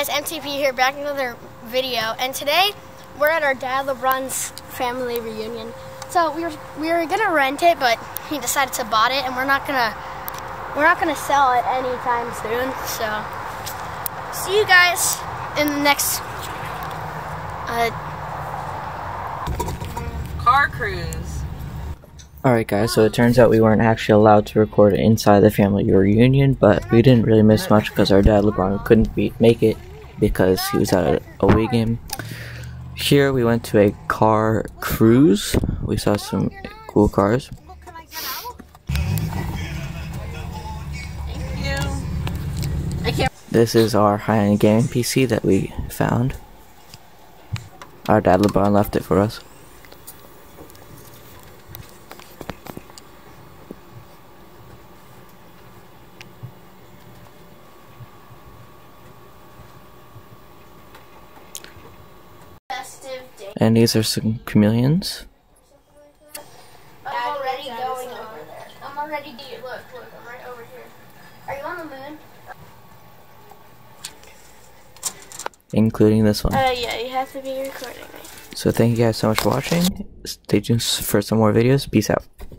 guys, MTP here, back in another video, and today we're at our dad LeBron's family reunion. So we were gonna rent it, but he decided to bought it, and we're not gonna sell it anytime soon. So see you guys in the next car cruise. Alright guys, so it turns out we weren't actually allowed to record inside the family reunion, but we didn't really miss much because our dad LeBron couldn't make it because he was at an away game. Here we went to a car cruise. We saw some cool cars. This is our high-end gaming PC that we found. Our dad LeBron left it for us. And these are some chameleons. I'm already going over there. I'm already deep. Look, I'm right over here. Are you on the moon? Including this one. Yeah, you have to be recording me. So thank you guys so much for watching. Stay tuned for some more videos. Peace out.